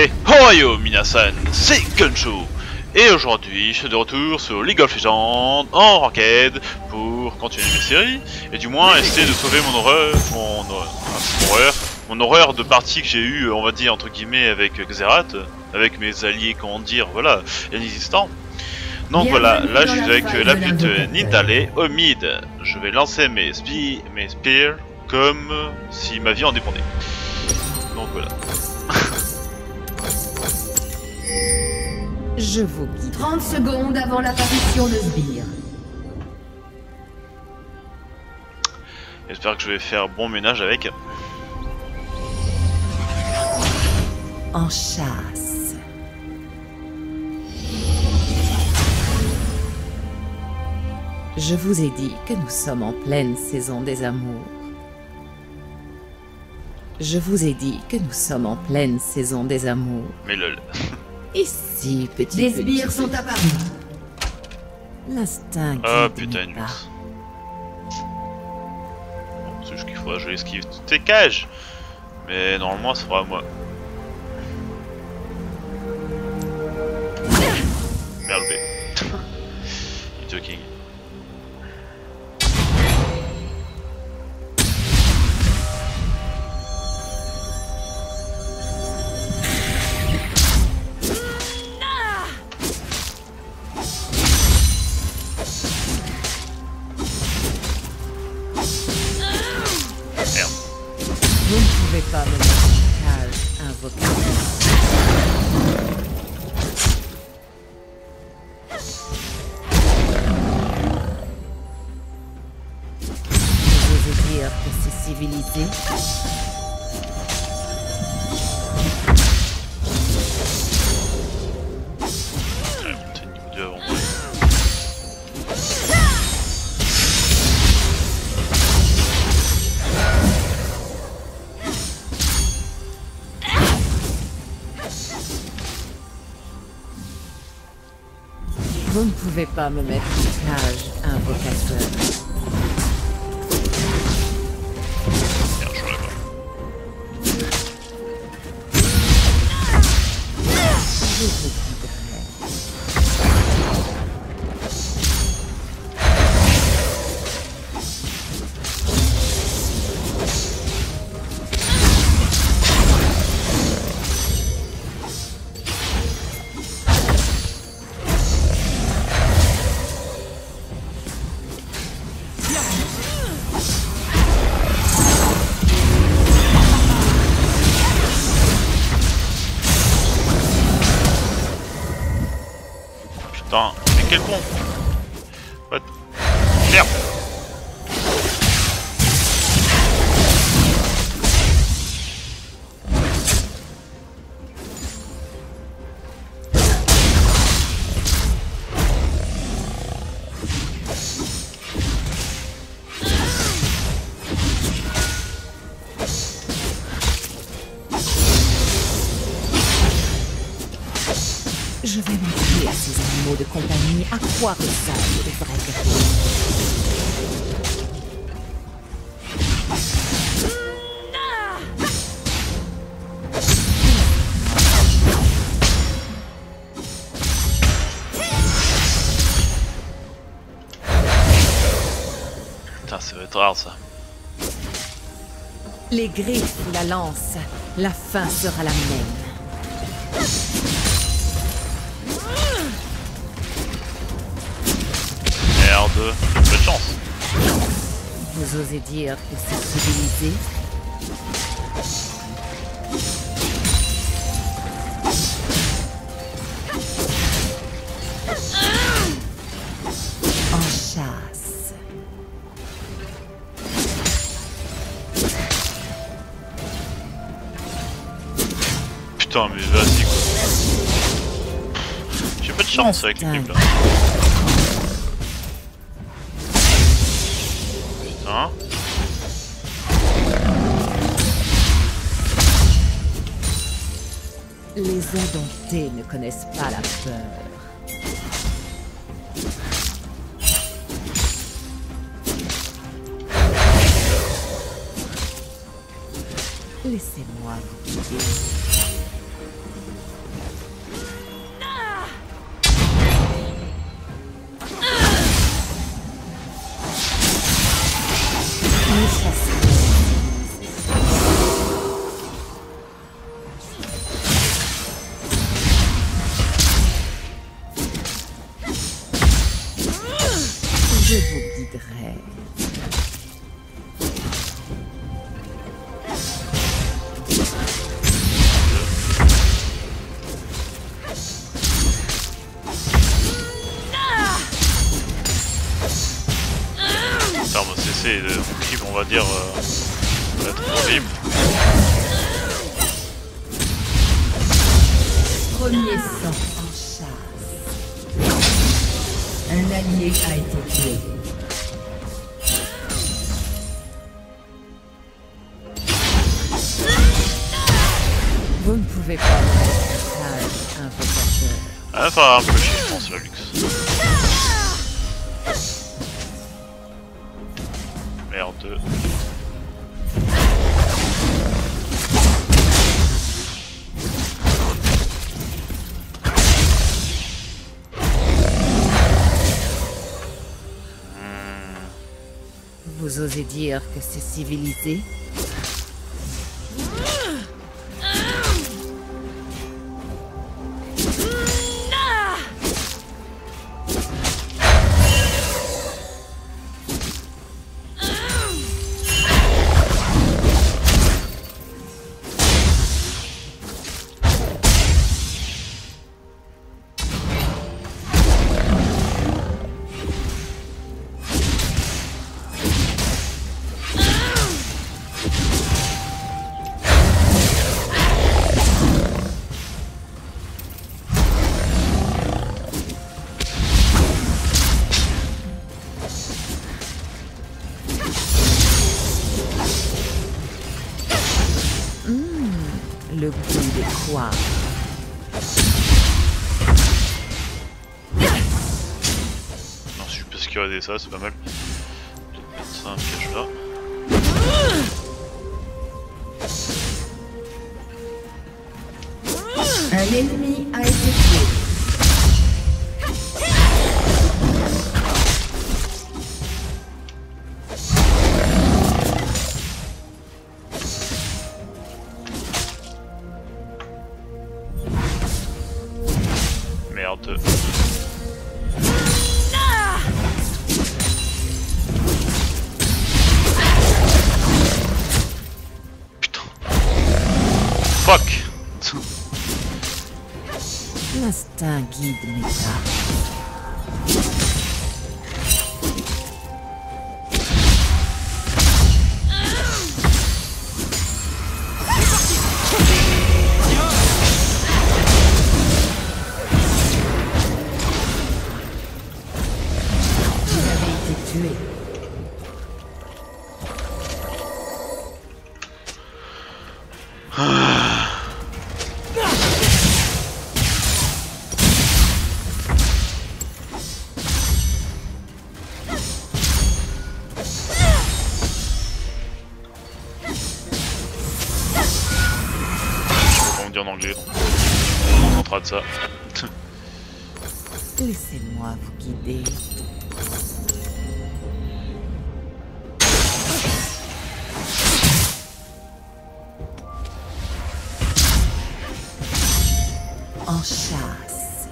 Et hoyo Minasan, c'est Gunsho. Et aujourd'hui, je suis de retour sur League of Legends en Ranked pour continuer mes séries. Et du moins essayer de sauver mon horreur, mon horreur de partie que j'ai eu, on va dire entre guillemets, avec Xerath, avec mes alliés, comment dire, voilà, inexistants. Donc voilà, là je suis avec la pute Nidalee au mid. Je vais lancer mes spears comme si ma vie en dépendait. Donc voilà. Je vous guide. 30 secondes avant l'apparition de sbire. J'espère que je vais faire bon ménage avec. En chasse. Je vous ai dit que nous sommes en pleine saison des amours. Je vous ai dit que nous sommes en pleine saison des amours. Mais lol. Ici, petit. Les sbires sont apparus. L'instinct. Ah putain, une luxe. Bon, c'est juste qu'il faudra que je l'esquive toutes tes cages. Mais normalement, ça fera à moi. Merde. You're joking. Vous ne pouvez pas me mettre en cage, invocateur. Putain, mais quel con! What? Merde! Je vais montrer à ces animaux de compagnie à quoi ressemblent les vrais garçons. Putain, ça va être rare ça. Les griffes ou la lance, la fin sera la même. Bonne chance. Vous osez dire que c'est civilisé? En chasse. Putain, mais vas-y quoi. J'ai pas de chance avec l'équipe là. Les indomptés ne connaissent pas la peur. Laissez-moi vous guider. va dire, être horrible. Premier sang en charge. Un allié a été tué. Vous ne pouvez pas être un peu fâcheur. Ah, ça va un peu chier, je pense, la Lux. Merde. Vous osez dire que c'est civilisé? Ça c'est pas mal. Je vais mettre ça un piège là. Un ennemi a été tué. Merde. L'instinct guide mes ça. Laissez-moi vous guider. En chasse.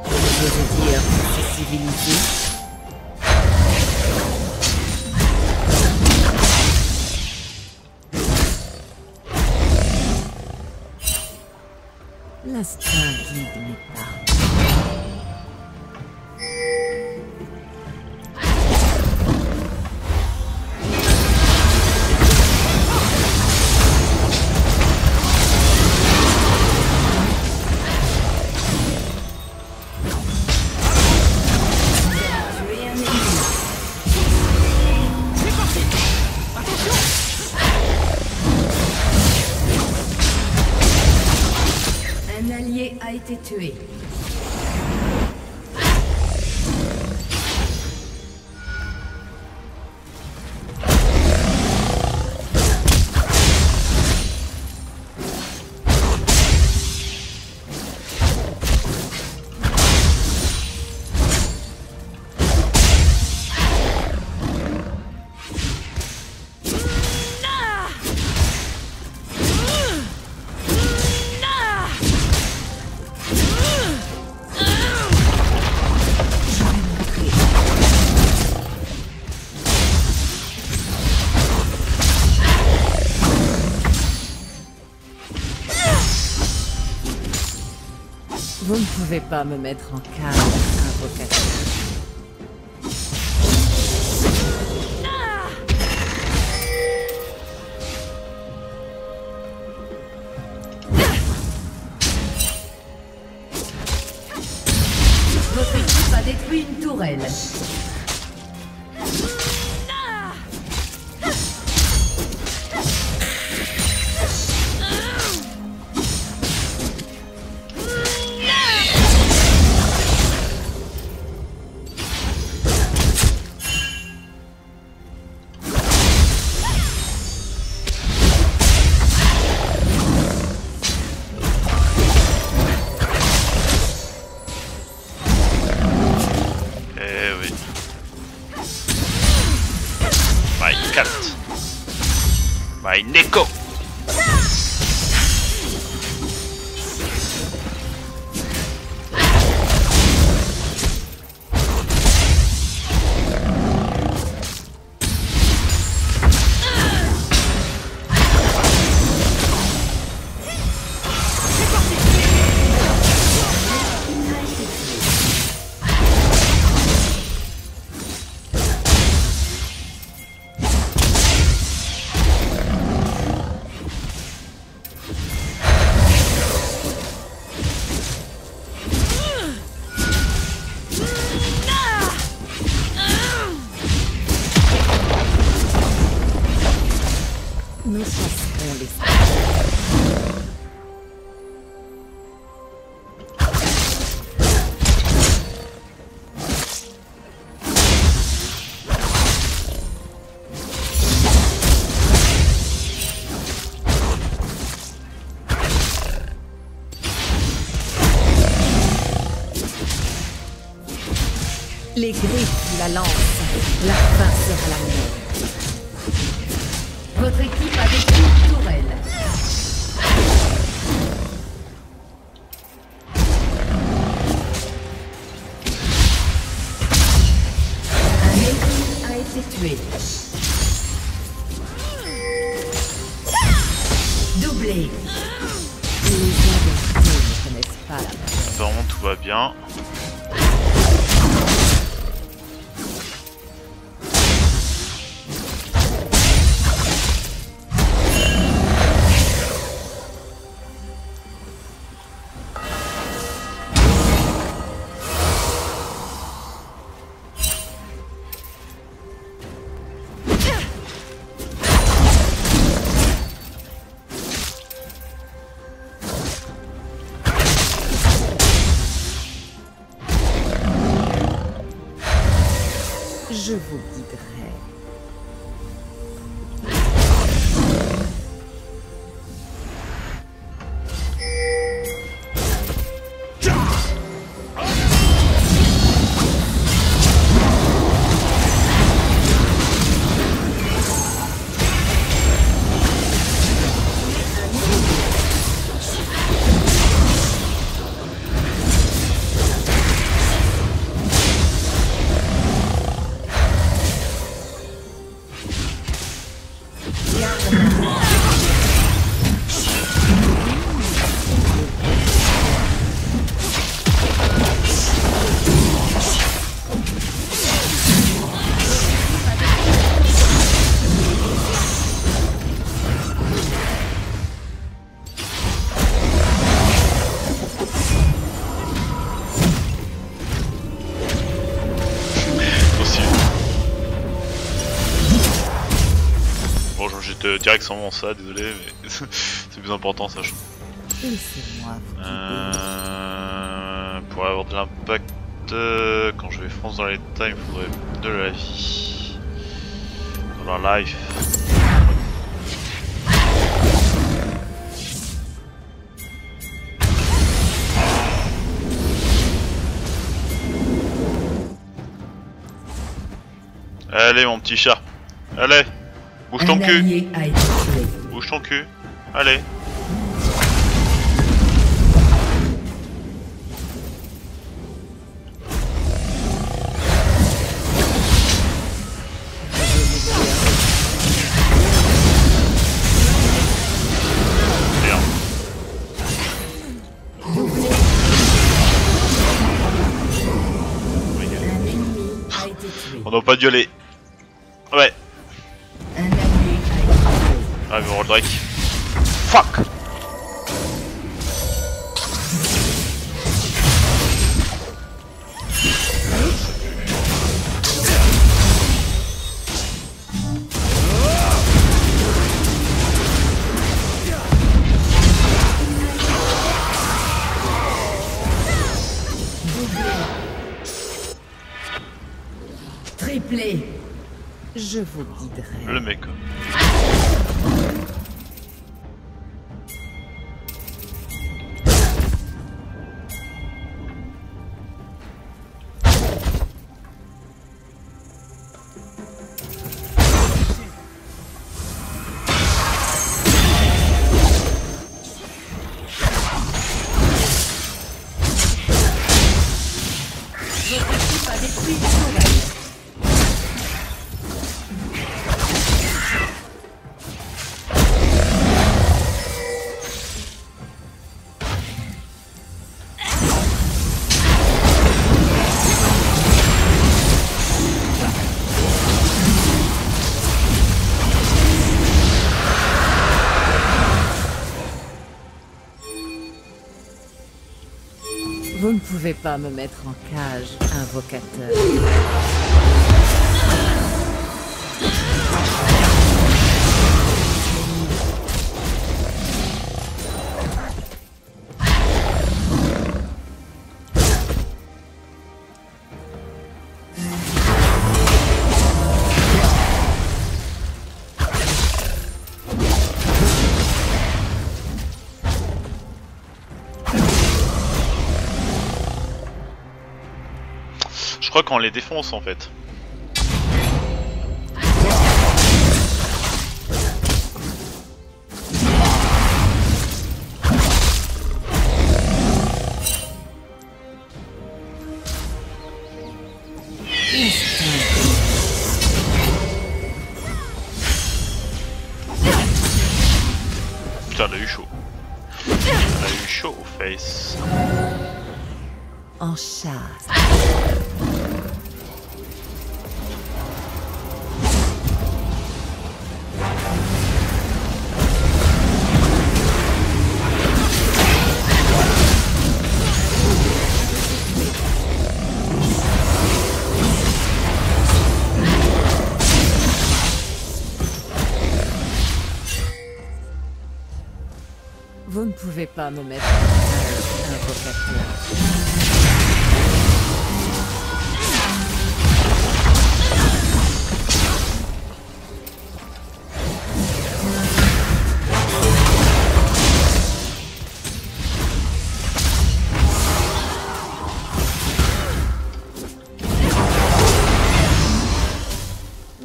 Je veux dire, c'est civilisé. L'instinct guide mes pas. Tuer un ennemi. C'est parti. Attention. A été tué. Vous ne pouvez pas me mettre en cas invocateur. Votre équipe a détruit une tourelle. Les griffes, la lance, la fin sera la mienne. Votre équipe a détruit une tourelle. Un ennemi a été tué. Doublé. Les adversaires ne connaissent pas la mort. Bon, tout va bien. Je vous guiderai. Direct sans mon ça, désolé, mais c'est plus important, ça. Pour avoir de l'impact, quand je vais foncer dans les tas, il me faudrait de la vie. De la life. Allez, mon petit chat. Allez! Bouge ton cul! Bouge ton cul! Allez! Merde. doit pas dueler. Ouais. Ah mais roll Drake. Fuck. Je vous guiderai. Le mec. Je ne vais pas me mettre en cage, invocateur. Je crois qu'on les défonce en fait. Putain, elle a eu chaud. Elle a eu chaud au face. En chasse. Vous ne pouvez pas me mettre un vocateur.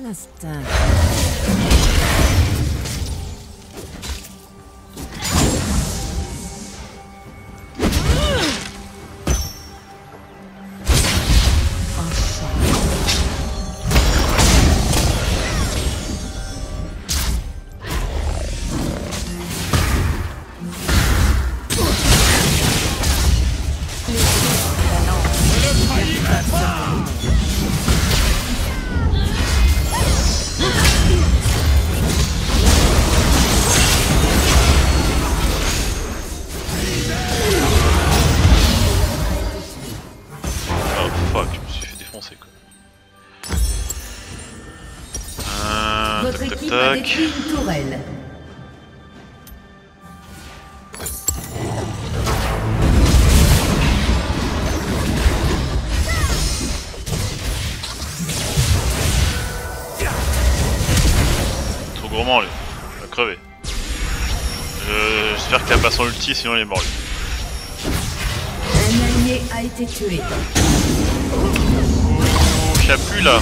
L'instinct. Une tourelle. Trop gourmand lui, il va crever. J'espère qu'il a pas son ulti sinon il est mort lui. Un allié a été tué. Oh, il a plus là.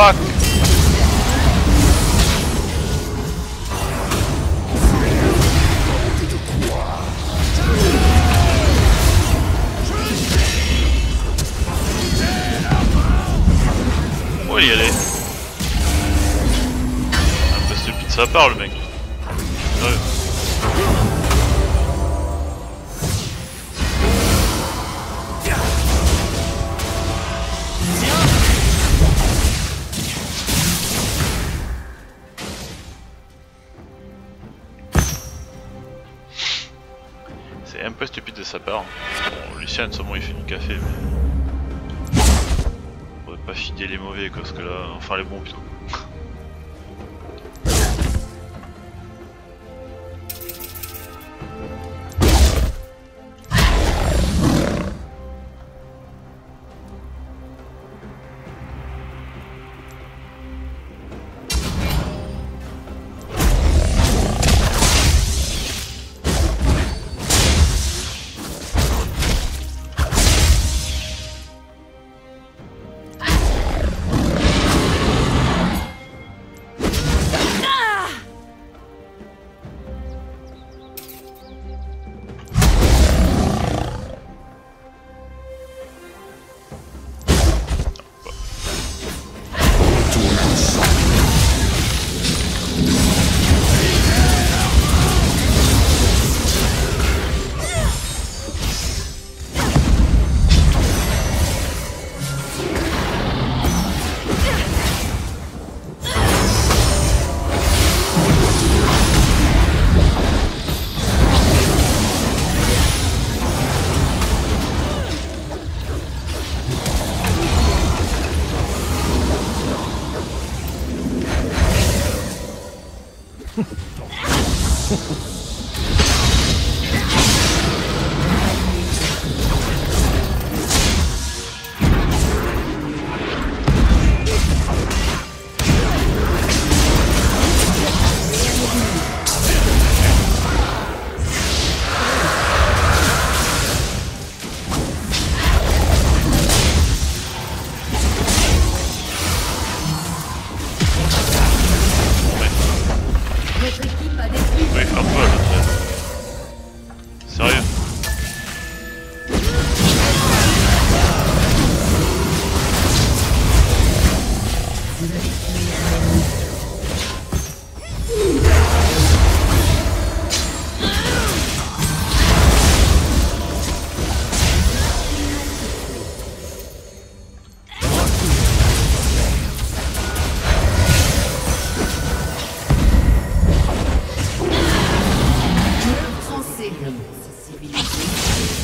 fuck? On va y aller. Ah, c'est plus de sa part le mec. C'est un peu stupide de sa part. Bon, Lucien, c'est bon, il fait du café, mais. On va pas fider les mauvais, quoi, parce que là. Enfin, les bons, plutôt.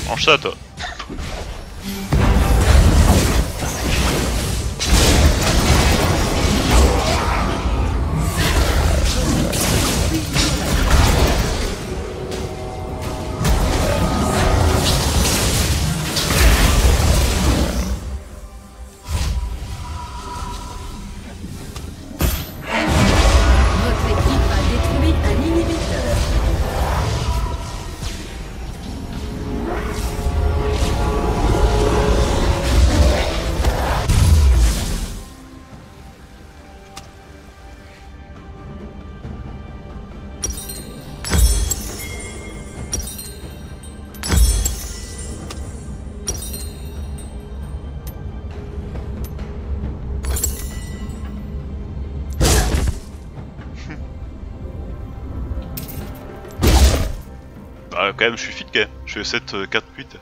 Mange ça toi. Ah, quand même, je suis fit, quand même. Je fais 7, 4, 8.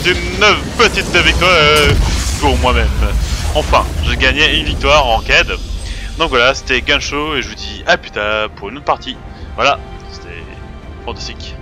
c'est une petite victoire pour moi-même. Enfin, j'ai gagné une victoire en raid. Donc voilà, c'était Gunsho et je vous dis à plus tard pour une autre partie. Voilà, c'était fantastique.